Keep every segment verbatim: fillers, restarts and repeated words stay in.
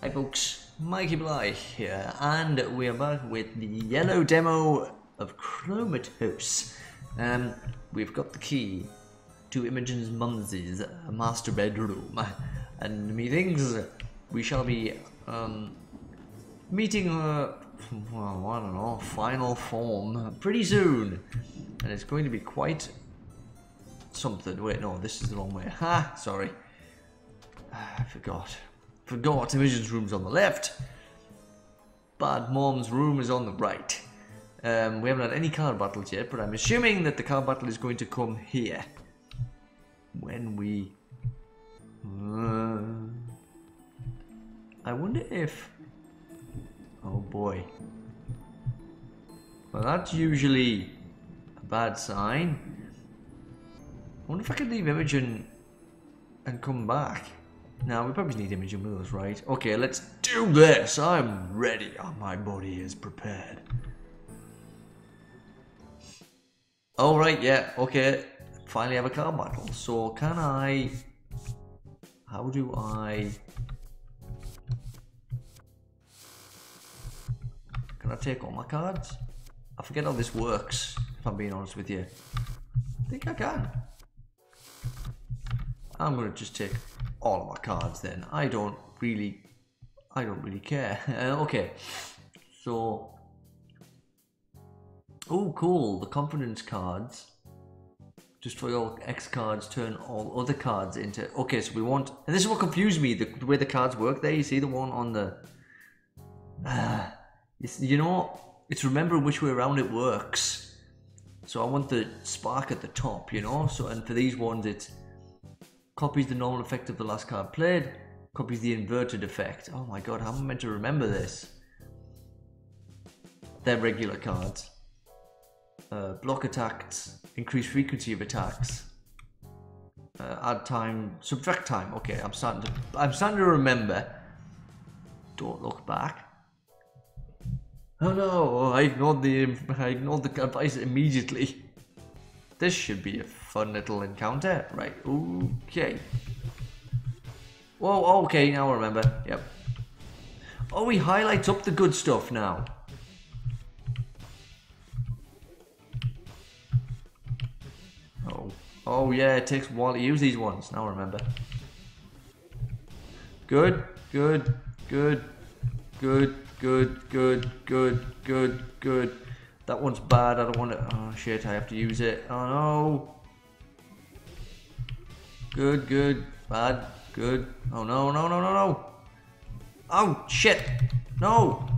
Hi folks, MikeyBlighe here, and we are back with the yellow demo of Chromatose. Um, we've got the key to Imogen's mumsy's master bedroom, and methinks we shall be um, meeting her, well, I don't know, final form pretty soon, and it's going to be quite something. Wait, no, this is the wrong way. Ha! Sorry, I forgot. Forgot Imogen's room's on the left. Bad Mom's room is on the right. Um, we haven't had any card battles yet, but I'm assuming that the card battle is going to come here. When we... Uh, I wonder if... Oh boy. Well, that's usually a bad sign. I wonder if I could leave Imogen and come back. Now we probably need Imogen with us, right? Okay, let's do this! I'm ready! Oh, my body is prepared. Alright, yeah, okay. Finally have a card battle. So can I... How do I... Can I take all my cards? I forget how this works, if I'm being honest with you. I think I can. I'm gonna just take... all of my cards then. I don't really I don't really care. Uh, okay, so oh cool, the confidence cards destroy all X cards, turn all other cards into... okay, so we want, and this is what confused me, the, the way the cards work there. You see the one on the uh, it's, you know, it's remembering which way around it works. So I want the spark at the top, you know, so, and for these ones it's copies the normal effect of the last card played, copies the inverted effect. Oh my god, how am I meant to remember this? They're regular cards. Uh, block attacks, increase frequency of attacks. Uh, add time, subtract time. Okay, I'm starting to, I'm starting to remember. Don't look back. Oh no, I ignored the, I ignored the advice immediately. This should be a fun little encounter. Right, okay. Whoa, okay, now I remember. Yep. Oh, he highlights up the good stuff now. Oh, oh yeah, it takes a while to use these ones. Now I remember. Good, good, good, good, good, good, good, good, good. That one's bad, I don't want to... Oh shit, I have to use it. Oh no. Good, good, bad, good. Oh no, no, no, no, no. Oh shit. No.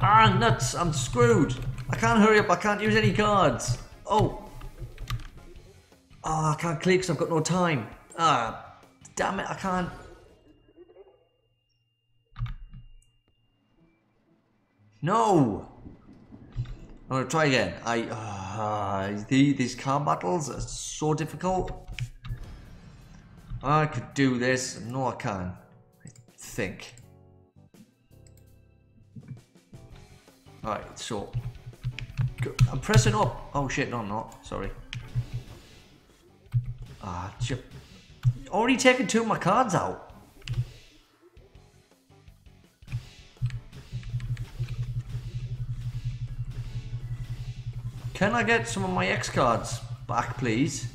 Ah, nuts, I'm screwed. I can't hurry up, I can't use any cards. Oh. Oh, I can't click because I've got no time. Ah, damn it, I can't... No. I'm gonna try again. I uh, the, these card battles are so difficult. I could do this. No, I can't. I think. All right, so I'm pressing up. Oh shit! No, I'm not. Sorry. Ah, uh, already taken two of my cards out. Can I get some of my X cards back, please?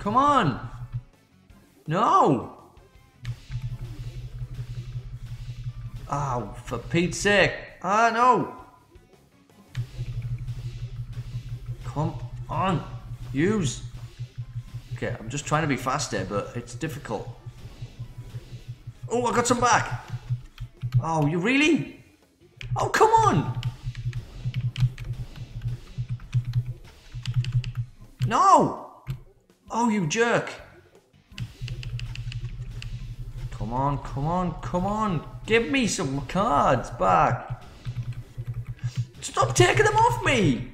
Come on! No! Oh, for Pete's sake! Ah, no! Come on! Use! Okay, I'm just trying to be faster, but it's difficult. Oh, I got some back! Oh, you really? Oh, come on! No! Oh, you jerk! Come on, come on, come on! Give me some cards back! Stop taking them off me!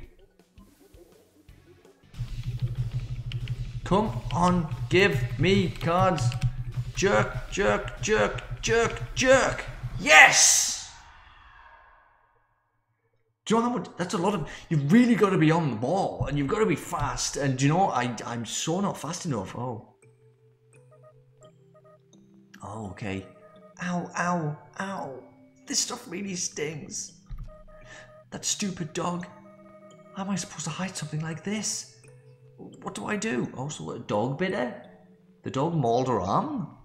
Come on, give me cards! Jerk, jerk, jerk, jerk, jerk! Yes! Do you know how much, that's a lot of, you've really got to be on the ball and you've got to be fast, and do you know, I, I'm so not fast enough. Oh. Oh, okay. Ow, ow, ow. This stuff really stings. That stupid dog. How am I supposed to hide something like this? What do I do? Oh, so what, a dog bit her? The dog mauled her arm?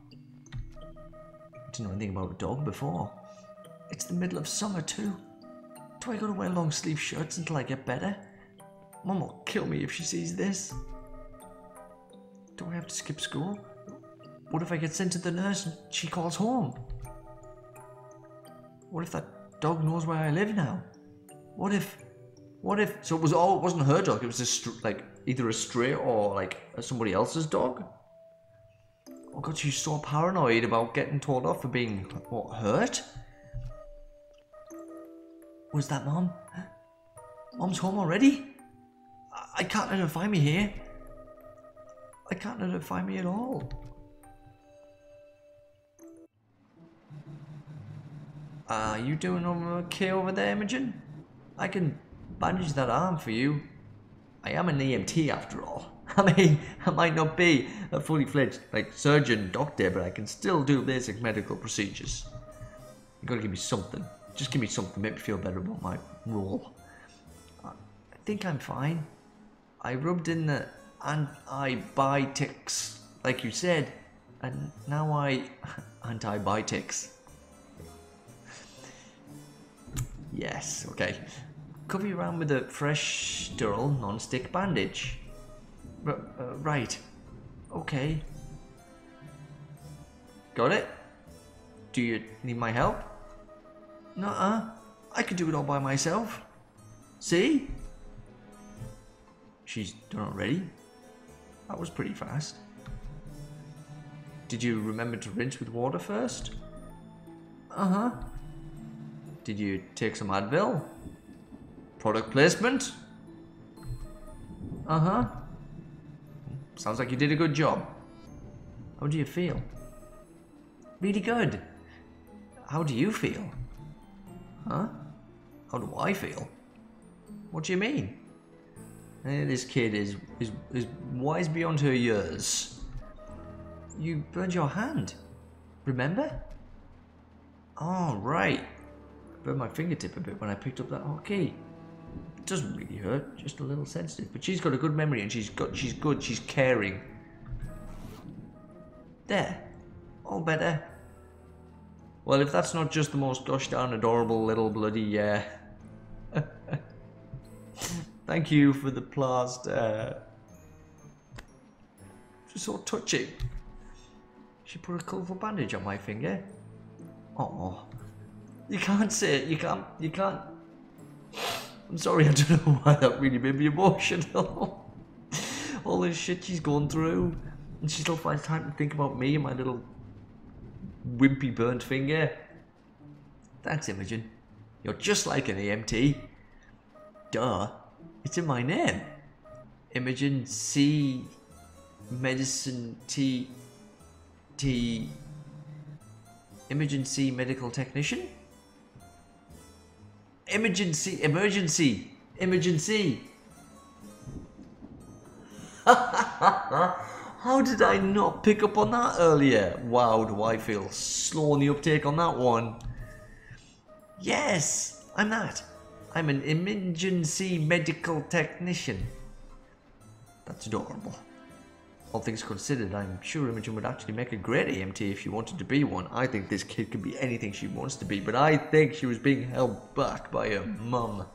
I didn't know anything about a dog before. It's the middle of summer too. Do I gotta wear long sleeve shirts until I get better? Mum will kill me if she sees this. Do I have to skip school? What if I get sent to the nurse and she calls home? What if that dog knows where I live now? What if, what if, so it was all, oh, it wasn't her dog, it was just like either a stray or like somebody else's dog? Oh God, she's so paranoid about getting told off for being, what, hurt? Was that Mom? Mom's home already? I can't let her find me here. I can't let her find me at all. Are you doing okay over there, Imogen? I can bandage that arm for you. I am an E M T after all. I mean, I might not be a fully fledged like surgeon, doctor, but I can still do basic medical procedures. You gotta give me something. Just give me something, make me feel better about my role. I think I'm fine. I rubbed in the antibiotics, like you said, and now I antibiotics. Yes, okay. Cover you around with a fresh, sterile, non-stick bandage. R uh, right. Okay. Got it? Do you need my help? Nuh-uh. I could do it all by myself. See? She's done already. That was pretty fast. Did you remember to rinse with water first? Uh-huh. Did you take some Advil? Product placement? Uh-huh. Sounds like you did a good job. How do you feel? Really good. How do you feel? Huh? How do I feel? What do you mean? Eh, this kid is, is, is wise beyond her years. You burned your hand. Remember? Oh, right. Burned my fingertip a bit when I picked up that hotkey. It doesn't really hurt, just a little sensitive. But she's got a good memory and she's got she's good, she's caring. There. All better. Well, if that's not just the most gosh darn adorable little bloody uh thank you for the plaster. Just so touching. She put a colourful bandage on my finger. Oh. You can't say it, you can't, you can't. I'm sorry, I don't know why that really made me emotional. All this shit she's gone through, and she still finds time to think about me and my little wimpy burnt finger. Thanks, Imogen. You're just like an E M T. Duh, it's in my name. Imogen C. Medicine T. T. Emergency Medical Technician? Emergency, emergency, emergency. How did I not pick up on that earlier? Wow, do I feel slow on the uptake on that one. Yes, I'm that. I'm an emergency medical technician. That's adorable. All things considered, I'm sure Imogen would actually make a great E M T if she wanted to be one. I think this kid could be anything she wants to be, but I think she was being held back by her mum.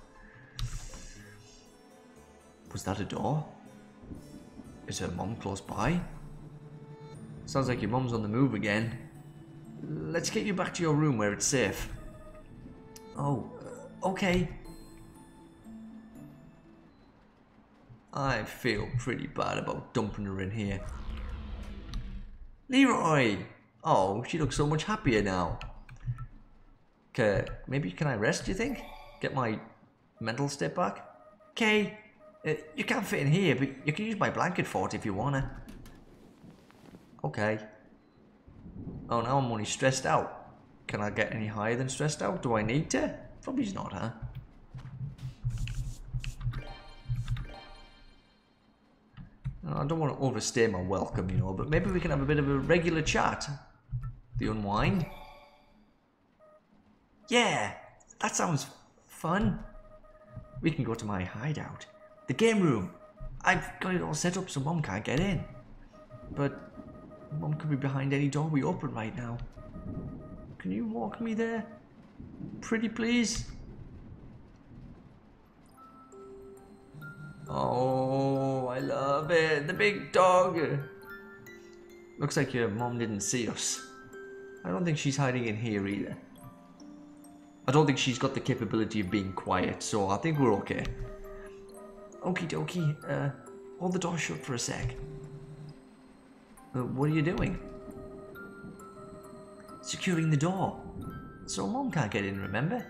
Was that a door? Is her mum close by? Sounds like your mum's on the move again. Let's get you back to your room where it's safe. Oh, okay. I feel pretty bad about dumping her in here. Leroy! Oh, she looks so much happier now. Okay, maybe can I rest, do you think? Get my mental step back? Okay, uh, you can't fit in here, but you can use my blanket for it if you wanna. Okay. Oh, now I'm only stressed out. Can I get any higher than stressed out? Do I need to? Probably not, huh? I don't want to overstay my welcome, you know, but maybe we can have a bit of a regular chat. The unwind? Yeah! That sounds fun! We can go to my hideout. The game room! I've got it all set up so Mom can't get in. But Mom could be behind any door we open right now. Can you walk me there? Pretty please? Oh, I love it! The big dog! Looks like your mom didn't see us. I don't think she's hiding in here either. I don't think she's got the capability of being quiet, so I think we're okay. Okie dokie, uh, hold the door shut for a sec. Uh, what are you doing? Securing the door. So Mom can't get in, remember?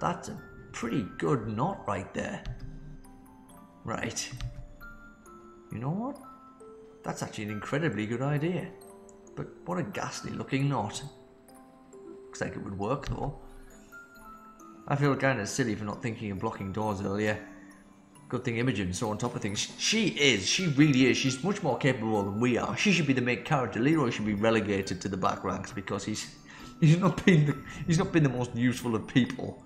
That's a pretty good knot right there. Right. You know what? That's actually an incredibly good idea. But what a ghastly looking knot. Looks like it would work though. I feel kind of silly for not thinking of blocking doors earlier. Good thing Imogen's so on top of things. She is, she really is. She's much more capable than we are. She should be the main character. Leroy should be relegated to the back ranks because he's he's not been the, he's not been the most useful of people.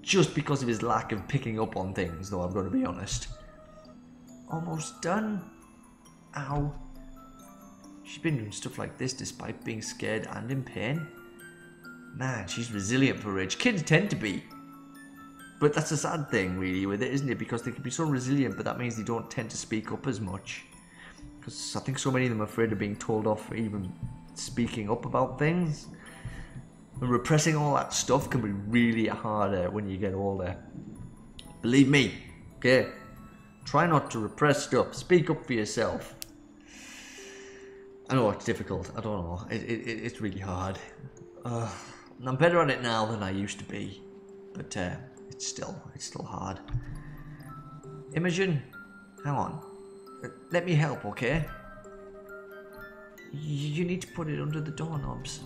Just because of his lack of picking up on things though, I've got to be honest. Almost done. Ow. She's been doing stuff like this despite being scared and in pain. Man, she's resilient for age. Kids tend to be. But that's a sad thing really with it, isn't it? Because they can be so resilient, but that means they don't tend to speak up as much. Because I think so many of them are afraid of being told off for even speaking up about things. And repressing all that stuff can be really harder when you get older. Believe me, okay? Try not to repress stuff. Speak up for yourself. I know it's difficult. I don't know. It, it, it, it's really hard. Uh, and I'm better at it now than I used to be. But uh, it's still it's still hard. Imogen, hang on. Let me help, okay? You need to put it under the doorknobs.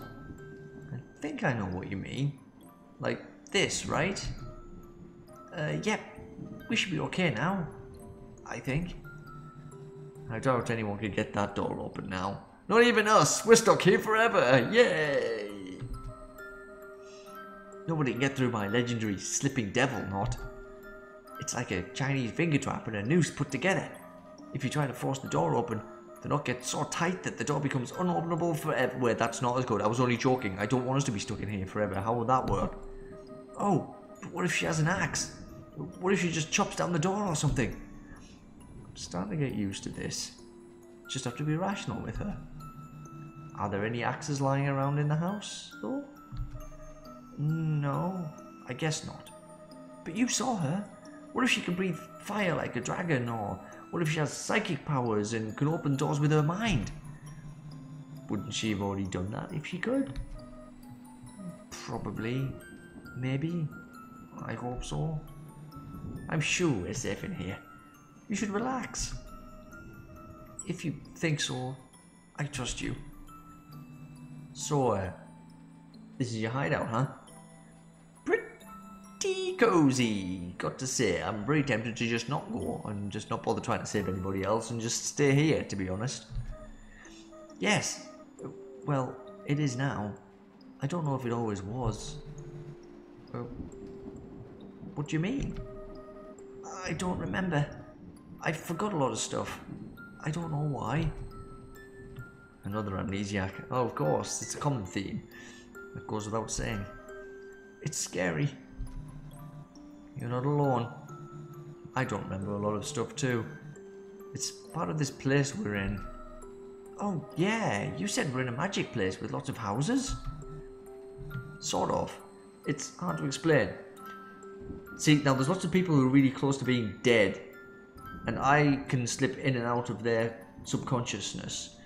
I think I know what you mean. Like this, right? Uh, yep. Yeah, we should be okay now. I think. I doubt anyone could get that door open now. Not even us! We're stuck here forever! Yay! Nobody can get through my legendary slipping devil knot. It's like a Chinese finger trap and a noose put together. If you try to force the door open, the knot gets so tight that the door becomes unopenable forever. Wait, that's not as good. I was only joking. I don't want us to be stuck in here forever. How would that work? Oh, but what if she has an axe? What if she just chops down the door or something? I'm starting to get used to this. Just have to be rational with her. Are there any axes lying around in the house, though? No, I guess not. But you saw her. What if she can breathe fire like a dragon, or what if she has psychic powers and can open doors with her mind? Wouldn't she have already done that if she could? Probably. Maybe. I hope so. I'm sure we're safe in here. You should relax. If you think so, I trust you. So, uh, this is your hideout, huh? Pretty cozy, got to say. I'm very tempted to just not go and just not bother trying to save anybody else and just stay here, to be honest. Yes, well, it is now. I don't know if it always was. Uh, what do you mean? I don't remember. I forgot a lot of stuff. I don't know why. Another amnesiac. Oh, of course, it's a common theme. It goes without saying. It's scary. You're not alone. I don't remember a lot of stuff too. It's part of this place we're in. Oh yeah, you said we're in a magic place with lots of houses? Sort of. It's hard to explain. See, now there's lots of people who are really close to being dead. And I can slip in and out of their subconsciousness.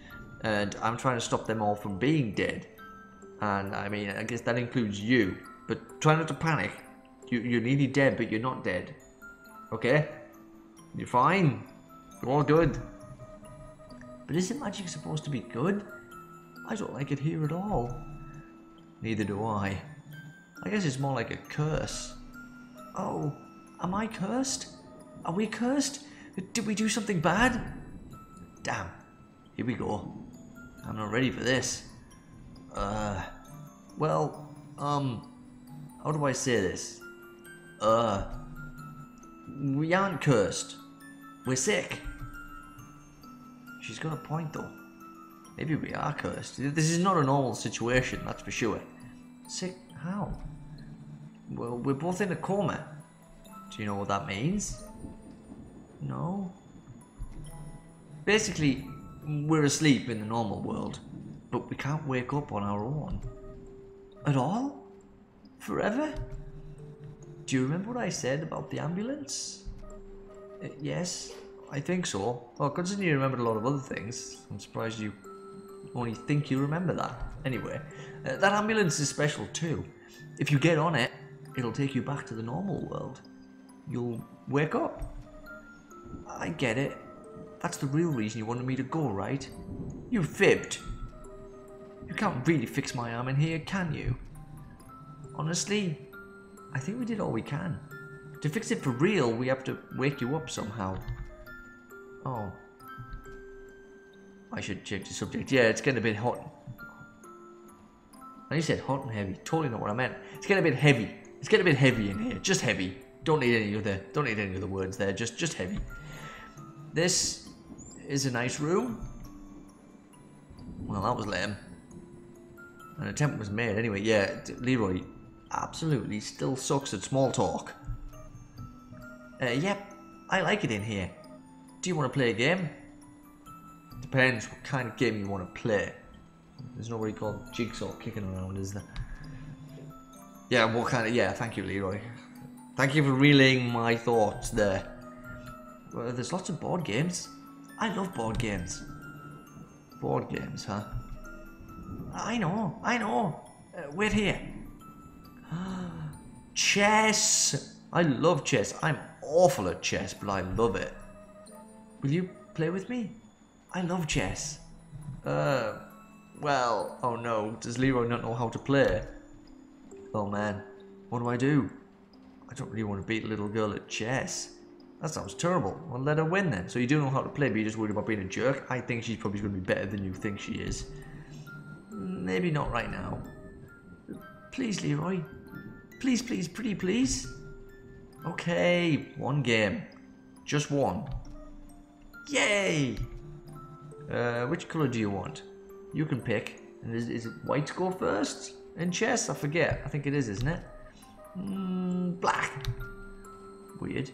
And I'm trying to stop them all from being dead. And I mean, I guess that includes you. But try not to panic. You, you're nearly dead, but you're not dead. Okay? You're fine. You're all good. But isn't magic supposed to be good? I don't like it here at all. Neither do I. I guess it's more like a curse. Oh, am I cursed? Are we cursed? Did we do something bad? Damn. Here we go. I'm not ready for this. Uh, well, um, how do I say this? Uh, we aren't cursed. We're sick. She's got a point though. Maybe we are cursed. This is not a normal situation, that's for sure. Sick? How? Well, we're both in a coma. Do you know what that means? No. Basically, we're asleep in the normal world, but we can't wake up on our own. At all? Forever? Do you remember what I said about the ambulance? Uh, yes, I think so. Well, considering you remembered a lot of other things, I'm surprised you only think you remember that. Anyway, uh, that ambulance is special too. If you get on it, it'll take you back to the normal world. You'll wake up. I get it. That's the real reason you wanted me to go, right? You fibbed. You can't really fix my arm in here, can you? Honestly, I think we did all we can. To fix it for real, we have to wake you up somehow. Oh. I should change the subject. Yeah, it's getting a bit hot. I said hot and heavy. Totally not what I meant. It's getting a bit heavy. It's getting a bit heavy in here. Just heavy. Don't need any other. Don't need any other words there. Just, just heavy. This is a nice room. Well, that was lame. An attempt was made anyway. Yeah, Leroy absolutely still sucks at small talk. Uh, yep, I like it in here. Do you want to play a game? Depends what kind of game you want to play. There's nobody called Jigsaw kicking around, is there? Yeah, what kind of... Yeah, thank you, Leroy. Thank you for relaying my thoughts there. Well, there's lots of board games. I love board games. Board games, huh? I know, I know. Uh, wait here. Chess! I love chess. I'm awful at chess, but I love it. Will you play with me? I love chess. Uh... Well, oh no, does Leroy not know how to play? Oh man, what do I do? I don't really want to beat a little girl at chess. That sounds terrible. Well, let her win then. So you do know how to play, but you're just worried about being a jerk? I think she's probably going to be better than you think she is. Maybe not right now. Please, Leroy. Please, please, pretty please. Okay, one game. Just one. Yay! Uh, which colour do you want? You can pick. And is, is it white go first? In chess? I forget. I think it is, isn't it? Mm, black. Weird.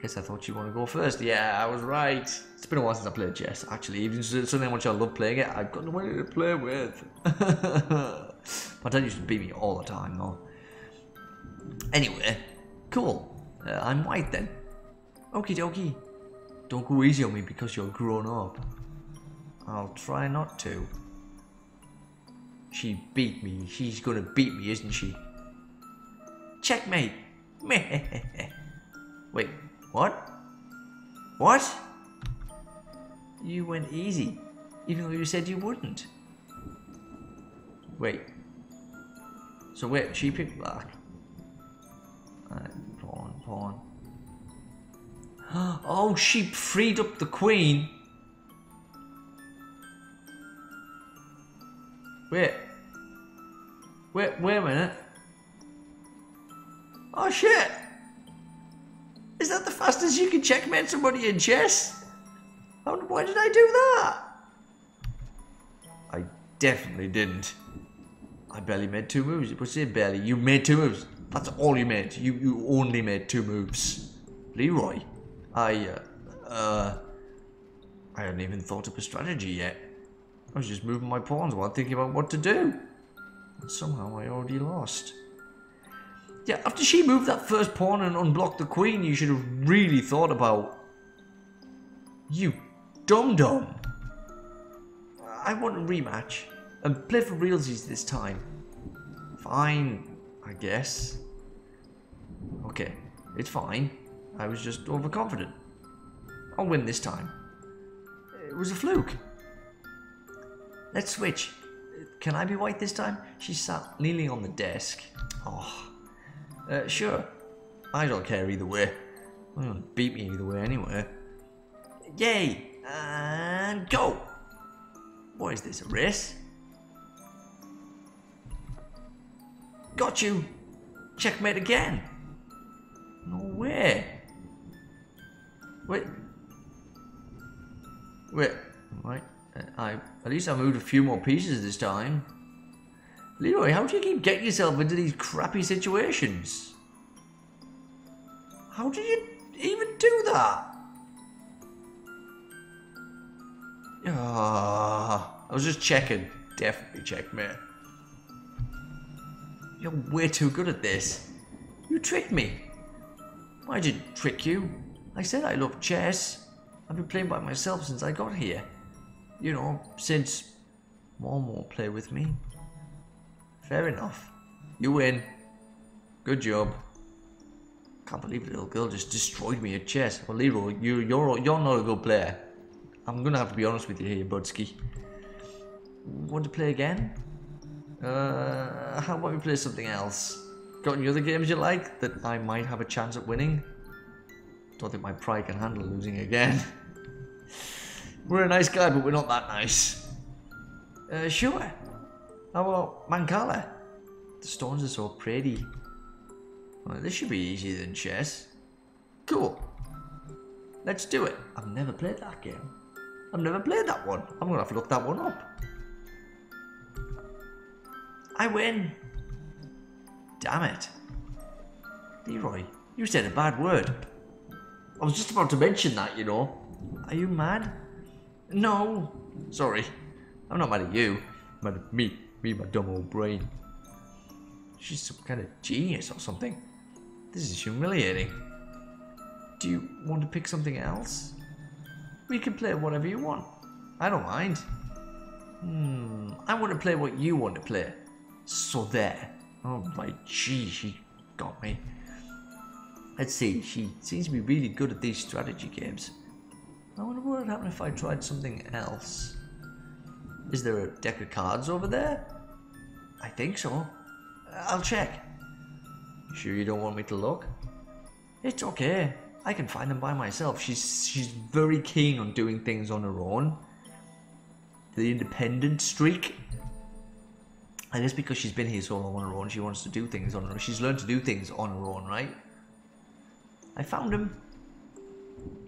Guess I thought you want to go first. Yeah, I was right. It's been a while since I played chess, actually. Even something much I love playing it, I've got nobody to play with. My dad used to beat me all the time, though. Anyway, cool. Uh, I'm white then. Okie dokie. Don't go easy on me because you're grown up. I'll try not to. She beat me. She's gonna beat me, isn't she? Checkmate! Wait, what? What? You went easy, even though you said you wouldn't. Wait. So wait, she picked black. Alright, pawn, pawn. Oh, she freed up the queen! Wait. Wait, wait a minute. Oh shit! Is that the fastest you can checkmate somebody in chess? How, why did I do that? I definitely didn't. I barely made two moves. What's it barely? You made two moves. That's all you made. You, you only made two moves. Leroy. I, uh, uh, I hadn't even thought up a strategy yet. I was just moving my pawns while thinking about what to do. And somehow I already lost. Yeah, after she moved that first pawn and unblocked the queen, you should have really thought about... You dum-dum. I want a rematch. And play for realsies this time. Fine, I guess. Okay, it's fine. I was just overconfident. I'll win this time. It was a fluke. Let's switch. Can I be white this time? She sat leaning on the desk. Oh, uh, sure. I don't care either way. They won't beat me either way anyway. Yay! And go! What is this, a race? Got you! Checkmate again! No way! Wait. Wait. Right. I, at least I moved a few more pieces this time. Leroy, how do you keep getting yourself into these crappy situations? How did you even do that? Oh, I was just checking. Definitely checkmate. You're way too good at this. You tricked me. I didn't trick you. I said I love chess. I've been playing by myself since I got here. You know, since Mom won't play with me. Fair enough. You win. Good job. Can't believe the little girl just destroyed me at chess. Well, Leroy, you, you're, you're not a good player. I'm gonna have to be honest with you here, Budski. Want to play again? Uh, how about we play something else? Got any other games you like that I might have a chance at winning? Don't think my pride can handle losing again. We're a nice guy, but we're not that nice. Uh, sure. How about Mancala? The stones are so pretty. Well, this should be easier than chess. Cool. Let's do it. I've never played that game. I've never played that one. I'm gonna have to look that one up. I win. Damn it. Leroy, you said a bad word. I was just about to mention that, you know. Are you mad? No. Sorry. I'm not mad at you. I'm mad at me. Me, my dumb old brain. She's some kind of genius or something. This is humiliating. Do you want to pick something else? We can play whatever you want. I don't mind. Hmm. I want to play what you want to play. So there. Oh my gee, she got me. Let's see. She seems to be really good at these strategy games. I wonder what would happen if I tried something else. Is there a deck of cards over there? I think so. I'll check. Sure you don't want me to look? It's okay. I can find them by myself. She's she's very keen on doing things on her own. The independent streak. I guess because she's been here so long on her own, she wants to do things on her own. She's learned to do things on her own, right? I found him.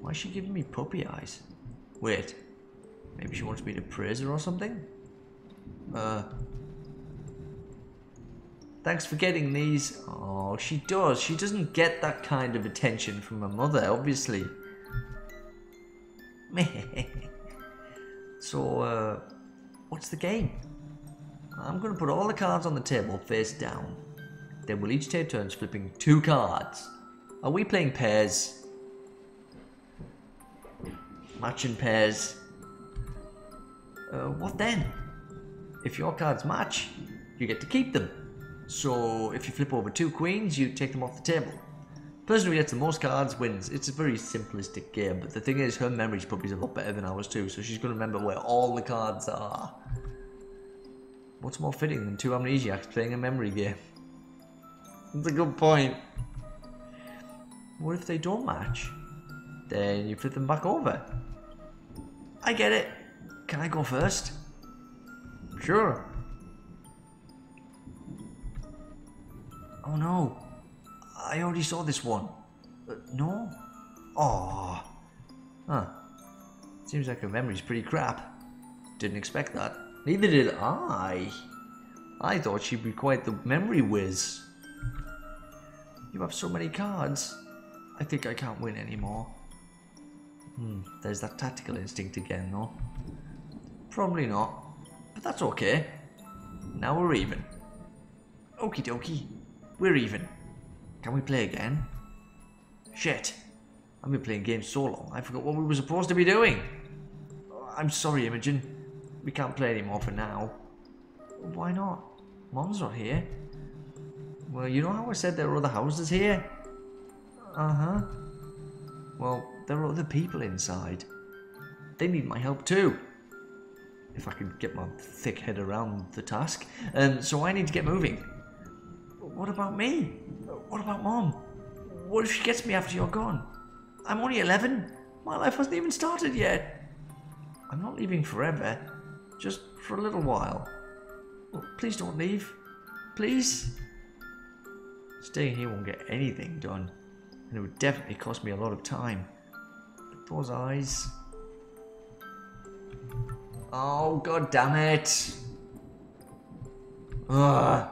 Why is she giving me puppy eyes? Wait. Maybe she wants me to praise her or something? Uh... Thanks for getting these. Oh, she does. She doesn't get that kind of attention from her mother, obviously. So, uh, what's the game? I'm going to put all the cards on the table face down. Then we'll each take turns flipping two cards. Are we playing pairs? Matching pairs. Uh, what then? If your cards match, you get to keep them. So, if you flip over two queens, you take them off the table. The person who gets the most cards wins. It's a very simplistic game, but the thing is, her memory's probably a lot better than ours too, so she's going to remember where all the cards are. What's more fitting than two amnesiacs playing a memory game? That's a good point. What if they don't match? Then you flip them back over. I get it. Can I go first? Sure. Oh no, I already saw this one. Uh, no? Oh. Huh. Seems like her memory's pretty crap. Didn't expect that. Neither did I. I thought she'd be quite the memory whiz. You have so many cards. I think I can't win anymore. Hmm, there's that tactical instinct again though. Probably not, but that's okay. Now we're even. Okie dokie. We're even. Can we play again? Shit. I've been playing games so long, I forgot what we were supposed to be doing. I'm sorry, Imogen. We can't play anymore for now. Why not? Mom's not here. Well, you know how I said there were other houses here? Uh-huh. Well, there are other people inside. They need my help too. If I can get my thick head around the task. Um, so I need to get moving. What about me? What about Mom? What if she gets me after you're gone? I'm only eleven. My life hasn't even started yet. I'm not leaving forever. Just for a little while. Oh, please don't leave. Please? Staying here won't get anything done, and it would definitely cost me a lot of time. Those eyes. Oh, god damn it! Ugh.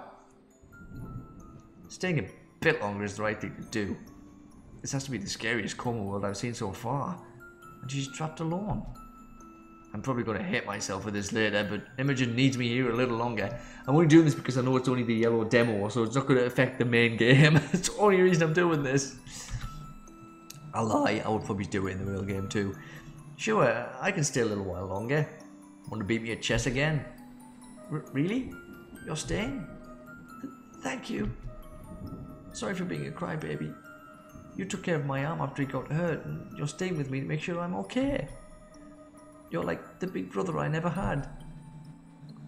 Staying a bit longer is the right thing to do. This has to be the scariest coma world I've seen so far. And she's trapped alone. I'm probably going to hit myself with this later, but Imogen needs me here a little longer. I'm only doing this because I know it's only the yellow demo, so it's not going to affect the main game. It's the only reason I'm doing this. I lie, I would probably do it in the real game too. Sure, I can stay a little while longer. Want to beat me at chess again? R really? You're staying? Th thank you. Sorry for being a crybaby. You took care of my arm after it got hurt, and you're staying with me to make sure I'm okay. You're like the big brother I never had.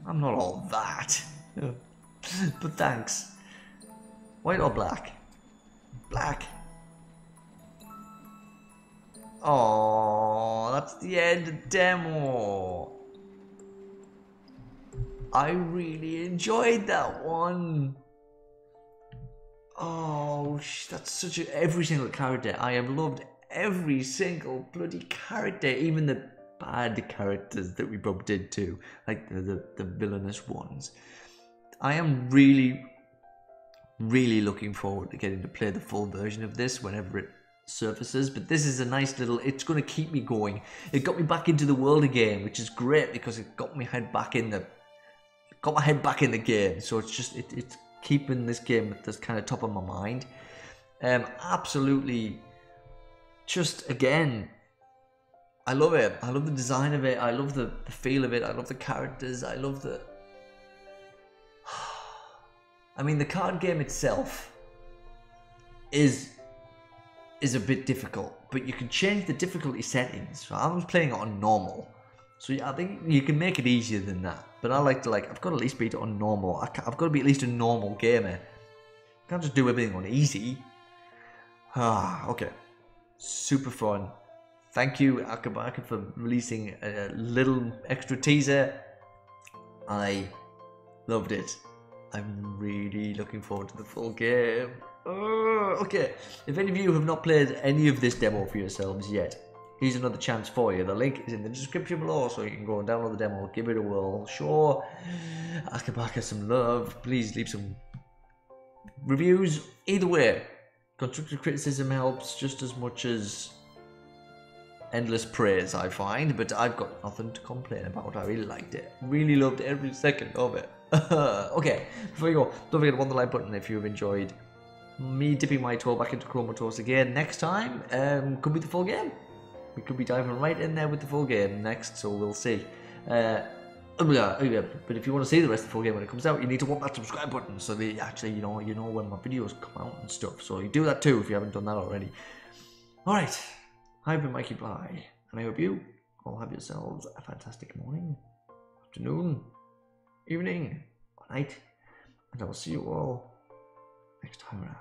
I'm not all that. But thanks. White or black? Black. Oh, that's the end of the demo. I really enjoyed that one. Oh, that's such a... Every single character. I have loved every single bloody character. Even the bad characters that we bumped into. Like the, the, the villainous ones. I am really, really looking forward to getting to play the full version of this whenever it surfaces, but this is a nice little, it's going to keep me going. It got me back into the world again, which is great because it got my head back in the got my head back in the game. So it's just it, it's keeping this game at this kind of top of my mind. Um absolutely, just again, I love it. I love the design of it. I love the, the feel of it. I love the characters. I love the I mean the card game itself is is a bit difficult, but you can change the difficulty settings. I was playing it on normal, so yeah, I think you can make it easier than that, but I like to like I've got to at least beat it on normal. I can't, I've got to be at least a normal gamer. I can't just do everything on easy. Ah, okay, super fun. Thank you Akabaka for releasing a little extra teaser. I loved it. I'm really looking forward to the full game. Uh, okay, if any of you have not played any of this demo for yourselves yet, here's another chance for you. The link is in the description below, so you can go and download the demo, give it a whirl. Sure, Akabaka some love, please leave some reviews. Either way, constructive criticism helps just as much as endless praise, I find, but I've got nothing to complain about. I really liked it, really loved every second of it. Okay, before you go, don't forget to hit the like button if you've enjoyed me dipping my toe back into Chromatose again. Next time, um, could be the full game. We could be diving right in there with the full game next, so we'll see. Uh, but if you want to see the rest of the full game when it comes out, you need to want that subscribe button so that actually, you know, you know when my videos come out and stuff. So you do that too if you haven't done that already. Alright, I've been MikeyBlighe, and I hope you all have yourselves a fantastic morning, afternoon, evening, or night, and I will see you all next time around.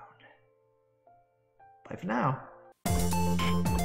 Bye for now.